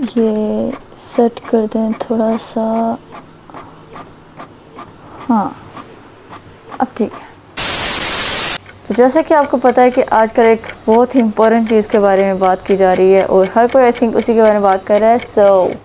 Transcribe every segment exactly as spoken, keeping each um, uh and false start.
ये सेट कर दें थोड़ा सा। हाँ अब ठीक है। तो जैसे कि आपको पता है कि आजकल एक बहुत ही इम्पोर्टेंट चीज़ के बारे में बात की जा रही है और हर कोई आई थिंक उसी के बारे में बात कर रहा है। सो so,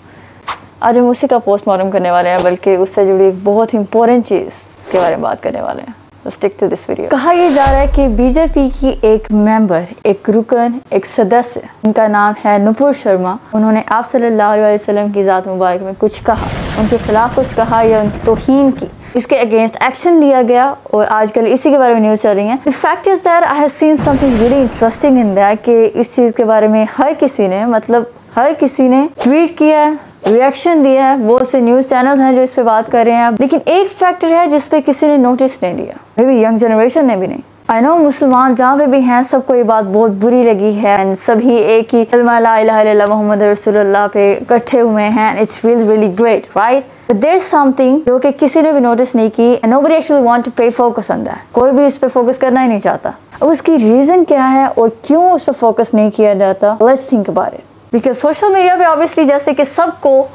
आज हम उसी का पोस्टमार्टम करने वाले हैं, बल्कि उससे जुड़ी एक बहुत ही इम्पोर्टेंट चीज़ के बारे में बात करने वाले हैं। तो स्टिक टू दिस वीडियो। कहा यह जा रहा है कि बीजेपी की एक मेंबर, एक रुकन, एक सदस्य, उनका नाम है नूपुर शर्मा, उन्होंने आप सल्लल्लाहु अलैहि वसल्लम की ज़ात मुबारक में कुछ कहा, उनके खिलाफ कुछ कहा या उनकी तौहीन की, इसके अगेंस्ट एक्शन लिया गया और आजकल इसी के बारे में न्यूज़ चल रही है। The fact is that I have seen something really interesting in that कि इस चीज़ के बारे में हर किसी ने, मतलब हर किसी ने ट्वीट किया है, रिएक्शन दिया है, बहुत से न्यूज़ चैनल्स हैं जो इस पे बात कर रहे हैं। लेकिन एक फैक्टर है जिस पे किसी ने नोटिस नहीं लिया, मे बी यंग जनरेशन ने भी नहीं। आई नो मुसलमान जहाँ पे भी हैं सबको ये बात बहुत बुरी लगी है एंड सभी एक ही कलमा ला इलाहा इल्लल्लाह मोहम्मद रसूलुल्लाह पे इकट्ठे हुए हैं। It's feel really great right, but there is something जो कि किसी ने भी नोटिस नहीं की and nobody actually want to pay focus on that. कोई भी इस पे फोकस करना ही नहीं चाहता। अब उसकी रीज़न क्या है और क्यों उस पर फोकस नहीं किया जाता, let's think about it. Because social media पे ऑब्वियसली जैसे कि सबको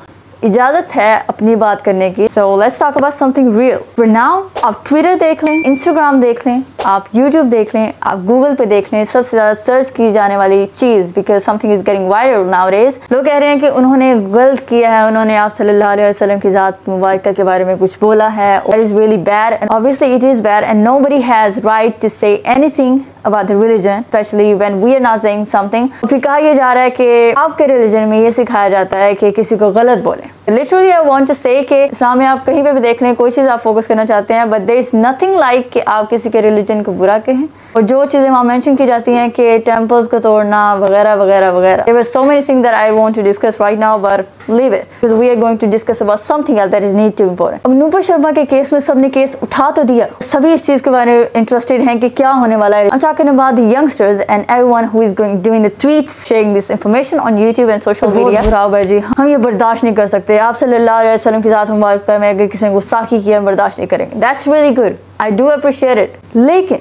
इजाज़त है अपनी बात करने की। So let's talk about something real for now. आप ट्विटर देख लें, इंस्टाग्राम देख लें, आप यूट्यूब देख लें, आप गूगल पे देख लें, सबसे ज़्यादा सर्च की जाने वाली चीज़, because something is getting viral nowadays. लोग कह रहे हैं कि उन्होंने गलत किया है, उन्होंने आप सल्लल्लाहु अलैहि वसल्लम की ज़ात मुबारक के बारे में कुछ बोला है। That is really bad and obviously it is bad and nobody has right to say anything about the religion, specially when we are not saying something. फिर कहा यह जा रहा है कि आपके रिलीजन में ये सिखाया जाता है कि किसी को गलत बोले। लिटरली आई वांट टू से कि इस्लाम में आप कहीं पे भी देख लें, कोई चीज़ आप फोकस करना चाहते हैं, but there is nothing like कि आप किसी के रिलीजन को बुरा कहें। और जो चीज़ें वहाँ मेंशन की जाती हैं कि टेम्पल्स को तोड़ना वगैरह वगैरह वगैरह, there are so many thing that I want to discuss right now but leave it because we are going to discuss about something else that is need to important. अब नूपुर शर्मा के केस में सबने case उठा तो दिया, सभी इस चीज़ के बारे में इंटरेस्टेड हैं कि क्या होने वाला है। about the youngsters and everyone who is going doing the tweets, sharing this information on YouTube and social media. बहुत बुरा जी, हम ये बर्दाश्त नहीं कर सकते। आप सल्लल्लाहु अलैहि वसल्लम की ज़ात मुबारक में अगर किसी ने गुस्ताखी की, हम बर्दाश्त नहीं करेंगे। That's really good. I do appreciate it. लेकिन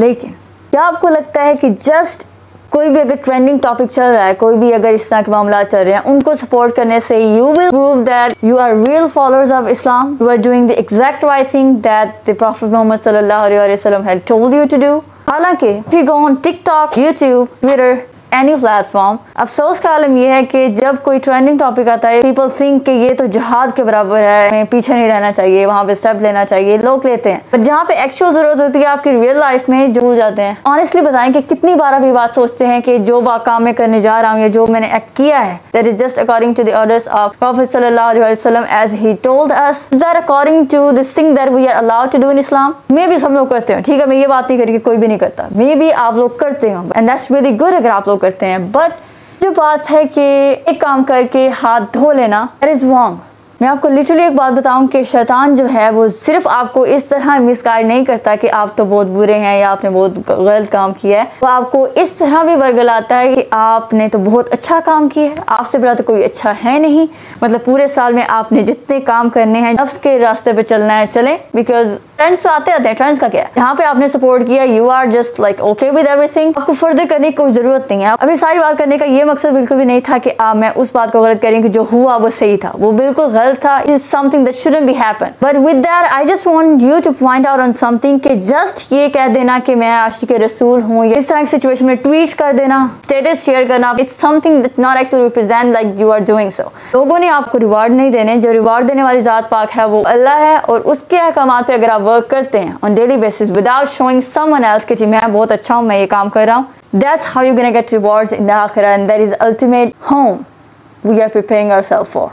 लेकिन क्या आपको लगता है कि जस्ट कोई भी अगर ट्रेंडिंग टॉपिक चल रहा है, कोई भी अगर इस तरह के मामला चल रहे हैं, उनको सपोर्ट करने से you will prove that you are real followers of Islam, you are doing the exact right thing that the prophet Mohammad सल्लल्लाहु अलैहि वसल्लम had told you to do. हालांकि if you go on TikTok, YouTube, Twitter, any platform, अफसोस का आलम यह है कि जब कोई ट्रेंडिंग टॉपिक आता है, पीपल थिंक कि ये तो जिहाद के बराबर है, हमें पीछे नहीं रहना चाहिए, वहाँ पे स्टेप लेना चाहिए, लोग लेते हैं। पर जहाँ पे एक्चुअल जरूरत होती है आपकी रियल लाइफ में, जरूर जाते हैं। ऑनेस्टली बताएं कि कितनी बार आप ये बात सोचते हैं कि जो काम मैं करने जा रहा हूँ या जो मैंने एक्ट किया है, that is just according to the orders of prophet सल्लल्लाहु अलैहि वसल्लम as he told us, that according to this thing that we are allowed to do in Islam. Maybe सब लोग करते हैं, ठीक है, मैं ये बात नहीं करी कि कोई भी नहीं करता, मे बी आप लोग करते हो एंड दैट्स वेरी गुड अगर आप लोग करते हैं। बट जो बात है कि एक काम करके हाथ धो लेना, दैट इज रॉन्ग। मैं आपको लिटरली एक बात बताऊं कि शैतान जो है वो सिर्फ आपको इस तरह मिसगाइड नहीं करता कि आप तो बहुत बुरे हैं या आपने बहुत गलत काम किया है, वो आपको इस तरह भी वर्गलाता है कि आपने तो बहुत अच्छा काम किया है, आपसे बुरा तो कोई अच्छा है नहीं। मतलब पूरे साल में आपने जितने काम करने हैं, नफ्स के रास्ते पे चलना है चलें, बिकॉज ट्रेंड्स आते रहते हैं, ट्रेंड्स का क्या है। यहाँ पे आपने सपोर्ट किया, you are just like okay with everything, आपको फर्दर करने की कोई जरूरत नहीं है। अभी सारी बात करने का ये मकसद बिल्कुल भी नहीं था कि आप मैं उस बात को गलत करें कि जो हुआ वो सही था, वो बिल्कुल गलत था। It is something that shouldn't be happen. But with that, I just want you to point out on something कि just ये कह देना कि मैं आशिक रसूल हूँ या इस तरह की सिचुएशन में ट्वीट कर देना, स्टेटस शेयर करना, it's something that not actually represent like you are doing so. लोगों ने आपको रिवार्ड नहीं देने, जो रिवार्ड देने वाली जात पाक है वो अल्लाह है, और उसके अहकामात पे अगर आप वर्क करते हैं on daily basis without showing someone else कि जी मैं बहुत अच्छा हूँ, मैं ये काम कर रहा हूँ, that's how you're gonna get rewards in the akhirah and that is ultimate home we are preparing ourselves for.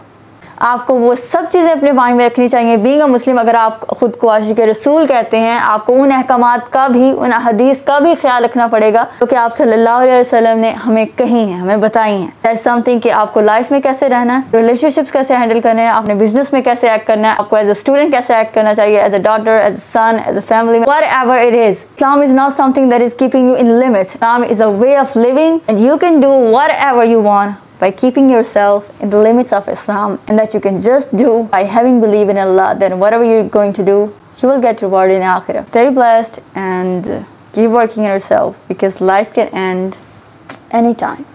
आपको वो सब चीज़ें अपने माइंड में रखनी चाहिए। बीइंग अ मुस्लिम अगर आप ख़ुद को आशिक रसूल कहते हैं, आपको उन अहकामात का भी, उन हदीस का भी ख्याल रखना पड़ेगा क्योंकि आप सल्लल्लाहु अलैहि वसल्लम ने हमें कही हैं, हमें बताई हैं। दैट्स समथिंग कि आपको लाइफ में कैसे रहना है, रिलेशनशिप्स कैसे हैंडल करने हैं, आपने बिजनेस में कैसे एक्ट करना है, आपको एज अ स्टूडेंट कैसे एक्ट करना चाहिए, as a daughter, as a son, as a family, whatever it is. Islam is not something that is keeping you in limits, Islam is a way of living and you can do whatever you want by keeping yourself in the limits of Islam and that you can just do by having belief in Allah, then whatever you're going to do, you will get rewarded in Akhirah. Stay blessed and keep working on yourself because life can end anytime.